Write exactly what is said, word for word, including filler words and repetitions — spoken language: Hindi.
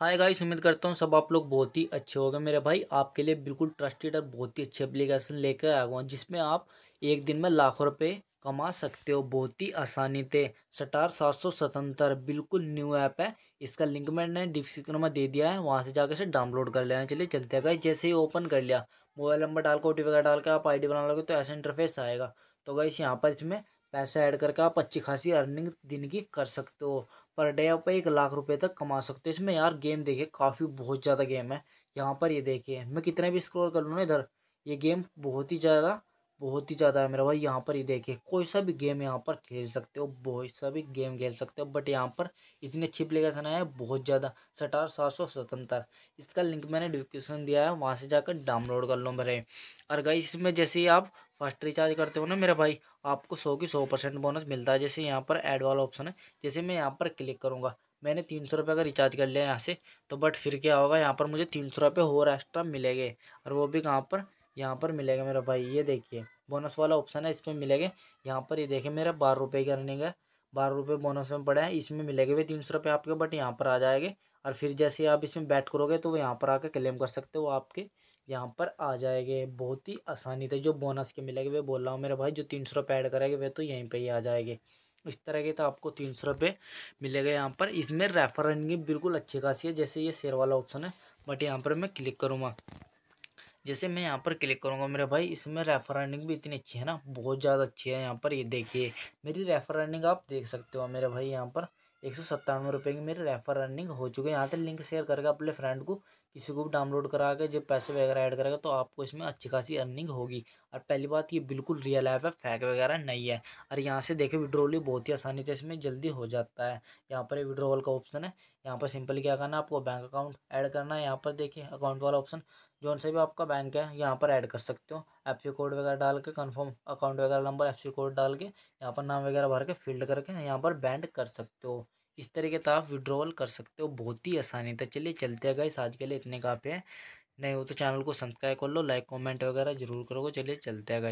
हाय गाइस, उम्मीद करता हूँ सब आप लोग बहुत ही अच्छे होंगे मेरे भाई। आपके लिए बिल्कुल ट्रस्टेड और बहुत ही अच्छी एप्लीकेशन लेकर आया हुआ जिसमें आप एक दिन में लाखों रुपए कमा सकते हो बहुत ही आसानी से। स्टार सात सौ सतहत्तर बिल्कुल न्यू ऐप है। इसका लिंक मैंने डिस्क्रिप्शन में दे दिया है, वहाँ से जाकर से डाउनलोड कर लेना। चलिए चलते हैं गाइस। जैसे ही ओपन कर लिया, मोबाइल नंबर डाल कर ओ टी पी वगैरह डाल कर आप आई डी बना लोगे तो ऐसा इंटरफेस आएगा। तो गाइस यहाँ पर इसमें पैसा ऐड करके आप अच्छी खासी अर्निंग दिन की कर सकते हो। पर डे आप एक लाख रुपए तक कमा सकते हो। इसमें यार गेम देखिए, काफ़ी बहुत ज़्यादा गेम है यहाँ पर। ये देखिए, मैं कितने भी स्क्रॉल कर लूँ ना इधर, ये गेम बहुत ही ज़्यादा बहुत ही ज़्यादा है मेरा भाई। यहाँ पर ये देखिए, कोई सा भी गेम यहाँ पर खेल सकते हो, बहुत सा भी गेम खेल सकते हो। बट यहाँ पर इतनी अच्छी एप्लीकेशन है बहुत ज़्यादा, स्टार सात सौ सतहत्तर। इसका लिंक मैंने डिस्क्रिप्शन दिया है, वहाँ से जाकर डाउनलोड कर लो मेरे। और गाइस इसमें जैसे ही आप फर्स्ट रिचार्ज करते हो ना मेरे भाई, आपको सौ की सौ परसेंट बोनस मिलता है। जैसे यहाँ पर ऐड वाला ऑप्शन है, जैसे मैं यहाँ पर क्लिक करूँगा, मैंने तीन सौ रुपये का रिचार्ज कर लिया यहाँ से। तो बट फिर क्या होगा, यहाँ पर मुझे तीन सौ रुपये और एक्स्ट्रा मिलेंगे। और वो भी कहाँ पर, यहाँ पर मिलेगा मेरा भाई। ये देखिए बोनस वाला ऑप्शन है, इसमें मिलेंगे। यहाँ पर ये देखिए, मेरा बारह रुपये की अर्निंग है, बारह रुपये बोनस में पड़ा है। इसमें मिलेंगे वे तीन सौ रुपये आपके, बट यहाँ पर आ जाएंगे। और फिर जैसे आप इसमें बैट करोगे तो वो यहाँ पर आकर क्लेम कर सकते हो, आपके यहाँ पर आ जाएंगे बहुत ही आसानी से। जो बोनस के मिलेंगे वे बोल रहा हूँ मेरे भाई, जो तीन सौ रुपये ऐड करेंगे वे तो यहीं पर ही आ जाएंगे। इस तरह के तो आपको तीन सौ रुपये मिलेगा यहाँ पर। इसमें रेफर अर्निंग बिल्कुल अच्छी खासी है। जैसे ये शेयर वाला ऑप्शन है, बट यहाँ पर मैं क्लिक करूँगा, जैसे मैं यहाँ पर क्लिक करूँगा मेरे भाई, इसमें रेफर अर्निंग भी इतनी अच्छी है ना, बहुत ज़्यादा अच्छी है यहाँ पर। ये देखिए मेरी रेफर अर्निंग आप देख सकते हो मेरे भाई, यहाँ पर एक सौ सत्तानवे रुपये की मेरी रेफर अर्निंग हो चुकी है। यहाँ से लिंक शेयर करके अपने फ्रेंड को किसी को भी डाउनलोड करा के जब पैसे वगैरह ऐड करेगा तो आपको इसमें अच्छी खासी अर्निंग होगी। और पहली बात, ये बिल्कुल रियल ऐप है, फेक वगैरह नहीं है। और यहाँ से देखिए विड्रॉल बहुत ही आसानी से इसमें जल्दी हो जाता है। यहाँ पर विड्रॉल का ऑप्शन है, यहाँ पर सिंपल क्या करना है, आपको बैंक अकाउंट ऐड करना है। यहाँ पर देखिए अकाउंट वाला ऑप्शन, जोन से भी आपका बैंक है यहाँ पर ऐड कर सकते हो। एफ सी कोड वगैरह डाल के, कन्फर्म अकाउंट वगैरह नंबर, एफ सी कोड डाल के यहाँ पर नाम वगैरह भर के फील्ड करके यहाँ पर बैंड कर सकते हो। इस तरीके से आप विड्रॉल कर सकते हो बहुत ही आसानी से। चलिए चलते हैं गाइस, आज के लिए इतने काफ़ी है। नहीं हो तो चैनल को सब्सक्राइब कर लो, लाइक कमेंट वगैरह जरूर करोगे। चलिए चलते हैं गाइस।